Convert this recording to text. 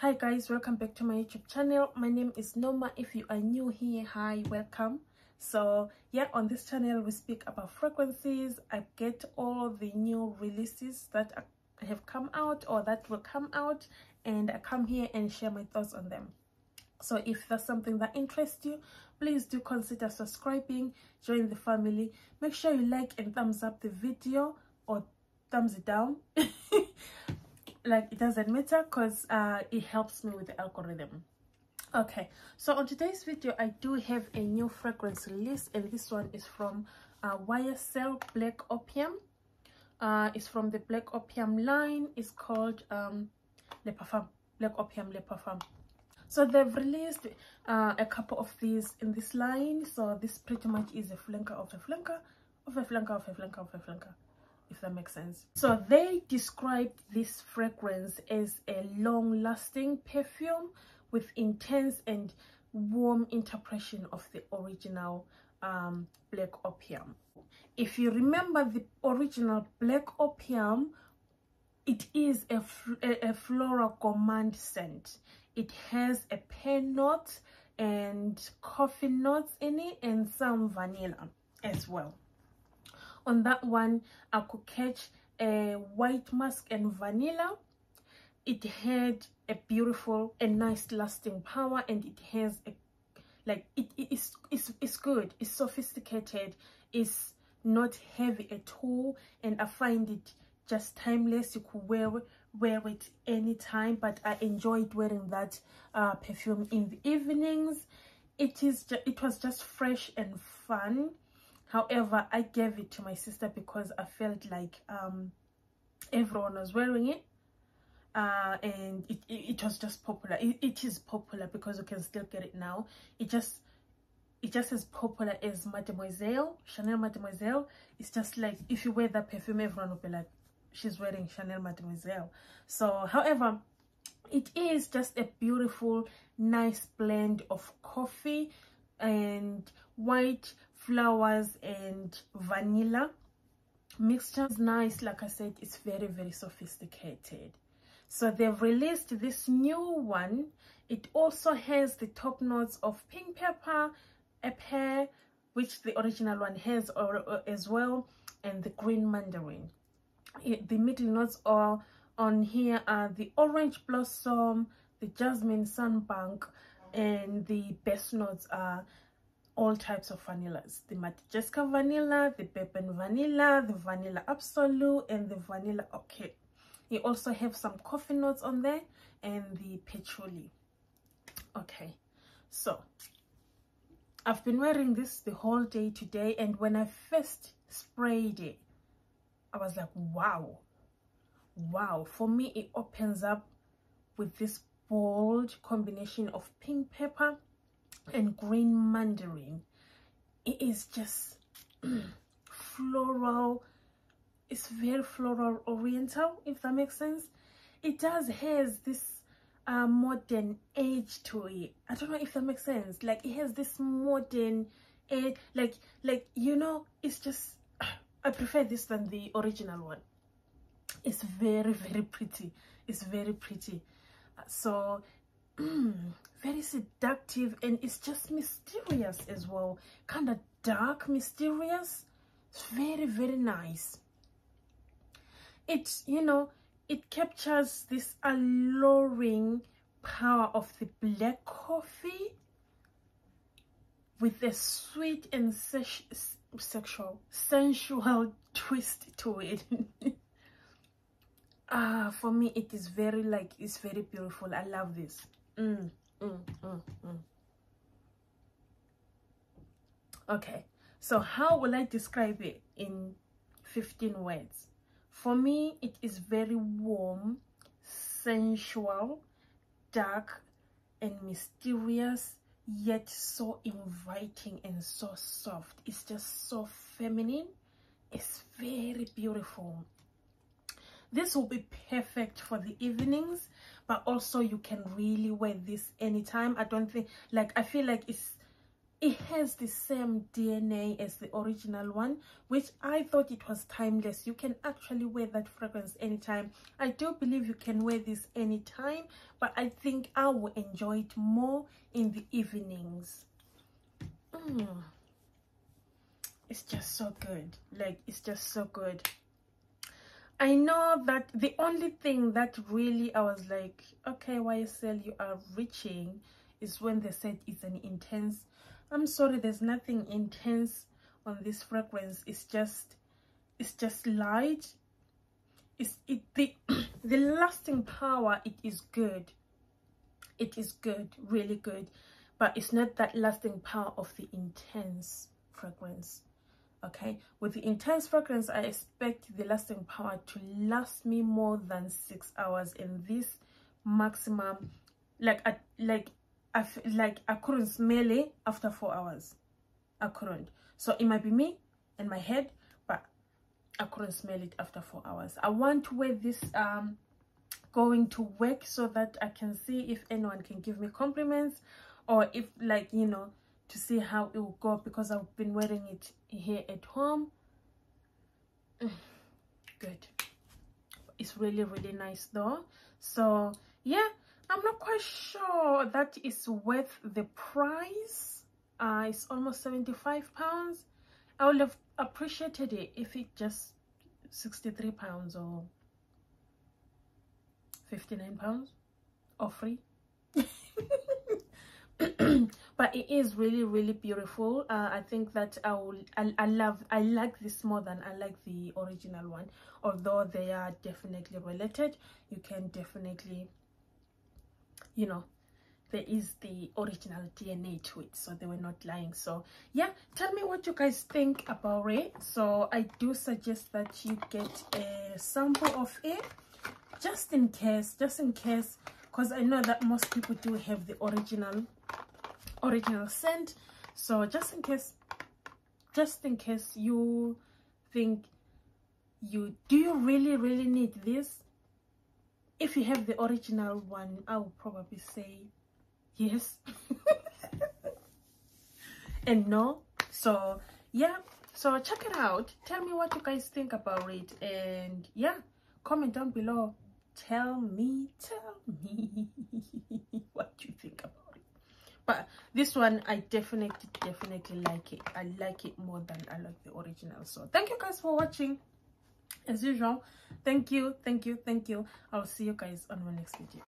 Hi guys, welcome back to my YouTube channel. My name is Noma. If you are new here, hi, welcome. So yeah, on this channel we speak about fragrances. I get all the new releases that have come out or that will come out, and I come here and share my thoughts on them. So if that's something that interests you, please do consider subscribing, join the family. Make sure you like and thumbs up the video or thumbs it down. Like, it doesn't matter, because it helps me with the algorithm. Okay, so on today's video I do have a new fragrance release, and this one is from YSL Black Opium. It's from the Black Opium line. It's called Le Parfum. Black Opium Le Parfum. So they've released a couple of these in this line. So this pretty much is a flanker of a flanker of a flanker of a flanker of a flanker, if that makes sense. So they described this fragrance as a long-lasting perfume with intense and warm interpretation of the original Black Opium. If you remember the original Black Opium, it is a floral gourmand scent. It has a pear note and coffee notes in it, and some vanilla as well. On that one, I could catch a white musk and vanilla. It had a beautiful and nice lasting power, and it has a, like, it's good. It's sophisticated. It's not heavy at all, and I find it just timeless. You could wear it anytime, but I enjoyed wearing that perfume in the evenings. It was just fresh and fun. However, I gave it to my sister because I felt like everyone was wearing it, and it was just popular. It is popular because you can still get it now. It's just as popular as Mademoiselle, Chanel Mademoiselle. It's just like, if you wear that perfume, everyone will be like, she's wearing Chanel Mademoiselle. So, however, it is just a beautiful, nice blend of coffee and white flowers and vanilla mixture. Is nice. Like I said, it's very, very sophisticated. So they've released this new one. It also has the top notes of pink pepper, a pear, which the original one has as well, and the green mandarin. The middle notes are on here are the orange blossom, the jasmine sunbunk, and the best notes are all types of vanillas: the Madagascar Vanilla, the Beben Vanilla, the Vanilla Absolu, and the Vanilla Orchid. You also have some coffee notes on there, and the Patchouli. Okay, so I've been wearing this the whole day today, and when I first sprayed it, I was like, wow, wow. For me, it opens up with this bold combination of pink pepper and green mandarin. It is just floral. It's very floral oriental, if that makes sense. It does has this modern edge to it. I don't know if that makes sense. Like, it has this modern edge, like, you know, it's just, I prefer this than the original one. It's very, very pretty. It's very pretty. So very seductive, and it's just mysterious as well. Kind of dark, mysterious. It's very, very nice. It, you know, it captures this alluring power of the black coffee with a sweet and sensual twist to it. For me, it is very, like, it's very beautiful. I love this. Okay, so how will I describe it in 15 words? For me, it is very warm, sensual, dark, and mysterious, yet so inviting and so soft. It's just so feminine. It's very beautiful. This will be perfect for the evenings, but also you can really wear this anytime. I don't think, like, I feel like it's It has the same DNA as the original one, which I thought it was timeless. You can actually wear that fragrance anytime. I do believe you can wear this anytime, but I think I will enjoy it more in the evenings. It's just so good. Like, it's just so good. I know that the only thing that really I was like, okay, YSL, you are reaching, is when they said it's an intense. I'm sorry, there's nothing intense on this fragrance. It's just light. The lasting power, it is good. It is good, really good. But it's not that lasting power of the intense fragrance. Okay, with the intense fragrance, I expect the lasting power to last me more than 6 hours. In this maximum, I couldn't smell it after 4 hours. I couldn't. So it might be me and my head, but I couldn't smell it after 4 hours. I want to wear this going to work so that I can see if anyone can give me compliments, or if, like, you know, to see how it will go, because I've been wearing it here at home. Good. It's really, really nice though. So yeah, I'm not quite sure that it's worth the price. It's almost £75. I would have appreciated it if it just £63 or £59 or free. But it is really, really beautiful. I think that I like this more than I like the original one, although they are definitely related. You can definitely, you know, there is the original DNA to it, so they were not lying. So yeah, tell me what you guys think about it. So I do suggest that you get a sample of it, just in case, because I know that most people do have the original scent. So just in case you think you really, really need this. If you have the original one, I would probably say yes and no. So yeah, so check it out. Tell me what you guys think about it, and yeah, comment down below. Tell me what you think about it. But this one, I definitely like it. I like it more than I like the original. So thank you guys for watching. As usual, thank you, thank you, thank you. I'll see you guys on my next video.